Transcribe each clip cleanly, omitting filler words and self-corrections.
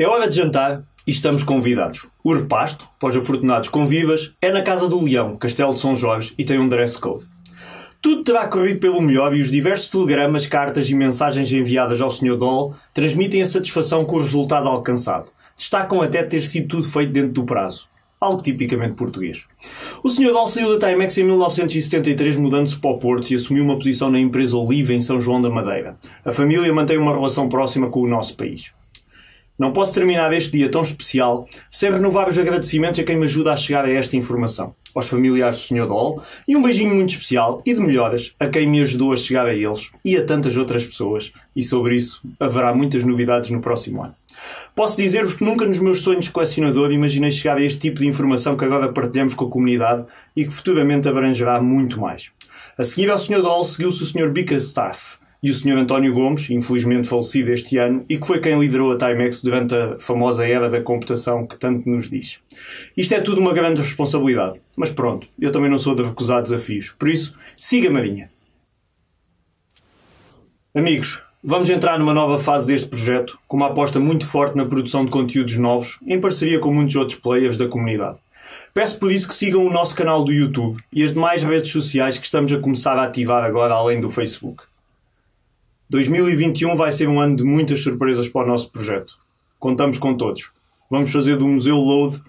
É hora de jantar e estamos convidados. O repasto, para os afortunados convivas, é na Casa do Leão, Castelo de São Jorge, e tem um dress code. Tudo terá corrido pelo melhor e os diversos telegramas, cartas e mensagens enviadas ao Sr. Doll transmitem a satisfação com o resultado alcançado. Destacam até ter sido tudo feito dentro do prazo. Algo tipicamente português. O Sr. Doll saiu da Timex em 1973, mudando-se para o Porto, e assumiu uma posição na empresa Oliva, em São João da Madeira. A família mantém uma relação próxima com o nosso país. Não posso terminar este dia tão especial sem renovar os agradecimentos a quem me ajuda a chegar a esta informação. Aos familiares do Sr. Doll, e um beijinho muito especial e de melhoras a quem me ajudou a chegar a eles e a tantas outras pessoas. E sobre isso haverá muitas novidades no próximo ano. Posso dizer-vos que nunca nos meus sonhos de colecionador imaginei chegar a este tipo de informação que agora partilhamos com a comunidade e que futuramente abrangerá muito mais. A seguir ao Sr. Doll seguiu-se o Sr. Bickerstaff e o Sr. António Gomes, infelizmente falecido este ano, e que foi quem liderou a Timex durante a famosa era da computação que tanto nos diz. Isto é tudo uma grande responsabilidade, mas pronto, eu também não sou de recusar desafios, por isso, siga a linha. Amigos, vamos entrar numa nova fase deste projeto, com uma aposta muito forte na produção de conteúdos novos, em parceria com muitos outros players da comunidade. Peço por isso que sigam o nosso canal do YouTube e as demais redes sociais que estamos a começar a ativar agora, além do Facebook. 2021 vai ser um ano de muitas surpresas para o nosso projeto. Contamos com todos. Vamos fazer do Museu Load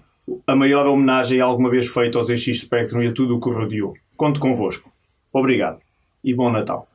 a maior homenagem alguma vez feita aos EX Spectrum e a tudo o que o rodeou. Conto convosco. Obrigado e bom Natal.